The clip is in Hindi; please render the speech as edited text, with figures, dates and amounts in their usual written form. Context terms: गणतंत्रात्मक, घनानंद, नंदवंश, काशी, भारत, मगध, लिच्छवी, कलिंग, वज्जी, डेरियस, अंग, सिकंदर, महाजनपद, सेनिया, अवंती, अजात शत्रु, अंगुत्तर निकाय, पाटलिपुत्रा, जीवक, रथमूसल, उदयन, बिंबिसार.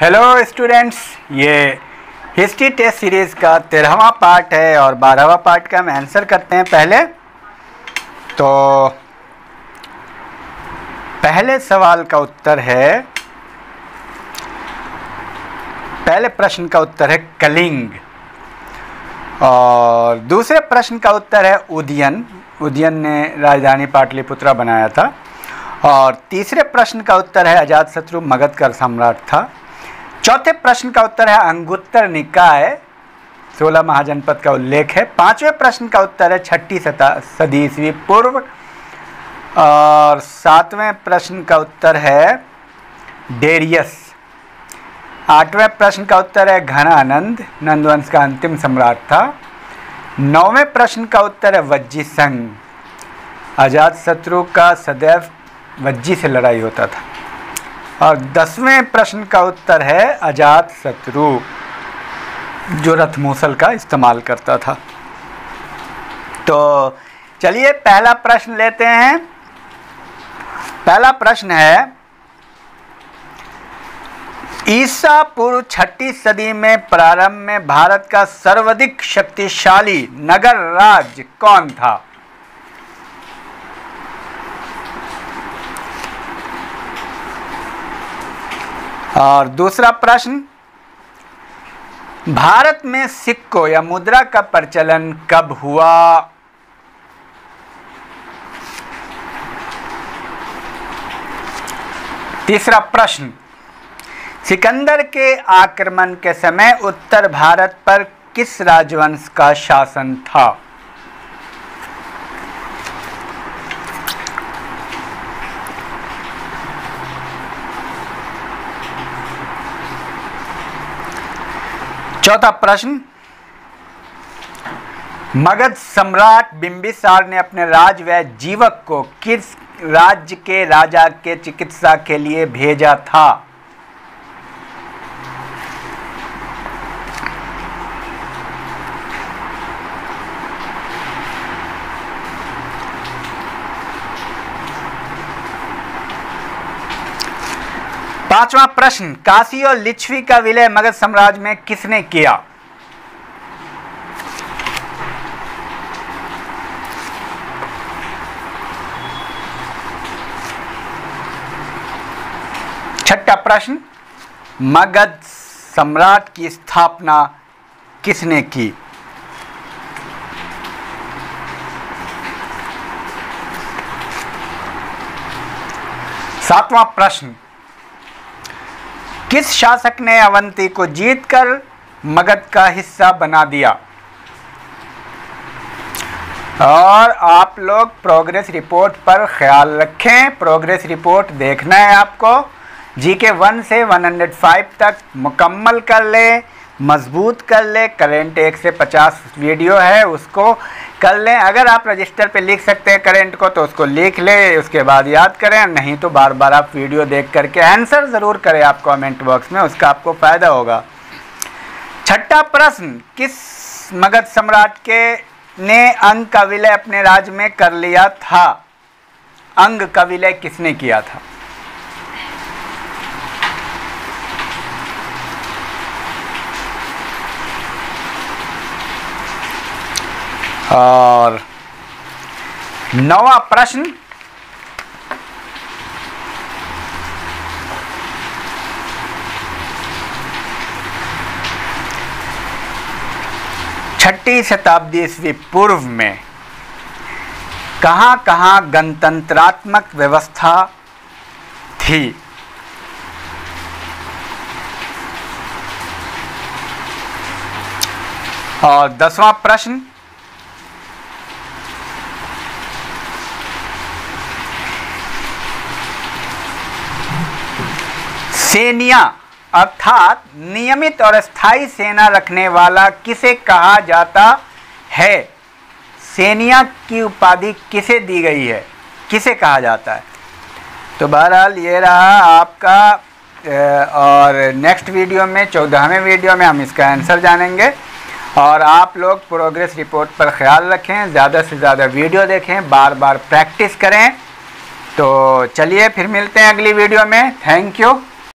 हेलो स्टूडेंट्स, ये हिस्ट्री टेस्ट सीरीज़ का 13वां पार्ट है और 12वां पार्ट का हम आंसर करते हैं। पहले सवाल का उत्तर है, पहले प्रश्न का उत्तर है कलिंग और दूसरे प्रश्न का उत्तर है उदयन। उदयन ने राजधानी पाटलिपुत्रा बनाया था। और तीसरे प्रश्न का उत्तर है अजात शत्रु मगध का सम्राट था। चौथे प्रश्न का उत्तर है अंगुत्तर निकाय, 16 महाजनपद का उल्लेख है। पांचवें प्रश्न का उत्तर है 6वीं सदी ईस्वी पूर्व। और सातवें प्रश्न का उत्तर है डेरियस। आठवें प्रश्न का उत्तर है घनानंद, नंदवंश का अंतिम सम्राट था। नौवें प्रश्न का उत्तर है वज्जी संघ, अजात शत्रु का सदैव वज्जी से लड़ाई होता था। और 10वें प्रश्न का उत्तर है अजात शत्रु, जो रथमूसल का इस्तेमाल करता था। तो चलिए पहला प्रश्न लेते हैं। पहला प्रश्न है, ईसा पूर्व 6वीं सदी में प्रारंभ में भारत का सर्वाधिक शक्तिशाली नगर राज्य कौन था? और दूसरा प्रश्न, भारत में सिक्कों या मुद्रा का प्रचलन कब हुआ? तीसरा प्रश्न, सिकंदर के आक्रमण के समय उत्तर भारत पर किस राजवंश का शासन था? चौथा प्रश्न, मगध सम्राट बिंबिसार ने अपने राजवैद्य जीवक को किस राज्य के राजा के चिकित्सा के लिए भेजा था? पांचवा प्रश्न, काशी और लिच्छवी का विलय मगध साम्राज्य में किसने किया? छठा प्रश्न, मगध सम्राट की स्थापना किसने की? सातवां प्रश्न, किस शासक ने अवंती को जीतकर मगध का हिस्सा बना दिया? और आप लोग प्रोग्रेस रिपोर्ट पर ख्याल रखें, प्रोग्रेस रिपोर्ट देखना है आपको। जीके 1 से 105 तक मुकम्मल कर लें, मजबूत कर लें। करेंट 1 से 50 वीडियो है, उसको कर लें। अगर आप रजिस्टर पे लिख सकते हैं करेंट को तो उसको लिख लें, उसके बाद याद करें। नहीं तो बार बार आप वीडियो देख करके आंसर ज़रूर करें आप कमेंट बॉक्स में, उसका आपको फ़ायदा होगा। छठा प्रश्न, किस मगध सम्राट के ने अंग का विलय अपने राज्य में कर लिया था? अंग का विलय किसने किया था? और नौवां प्रश्न, छठी शताब्दी ईस्वी पूर्व में कहाँ कहाँ गणतंत्रात्मक व्यवस्था थी? और 10वां प्रश्न, सेनिया अर्थात नियमित और स्थायी सेना रखने वाला किसे कहा जाता है? सेनिया की उपाधि किसे दी गई है, किसे कहा जाता है? तो बहरहाल ये रहा आपका, और नेक्स्ट वीडियो में 14वें वीडियो में हम इसका आंसर जानेंगे। और आप लोग प्रोग्रेस रिपोर्ट पर ख्याल रखें, ज़्यादा से ज़्यादा वीडियो देखें, बार बार प्रैक्टिस करें। तो चलिए फिर मिलते हैं अगली वीडियो में। Thank you.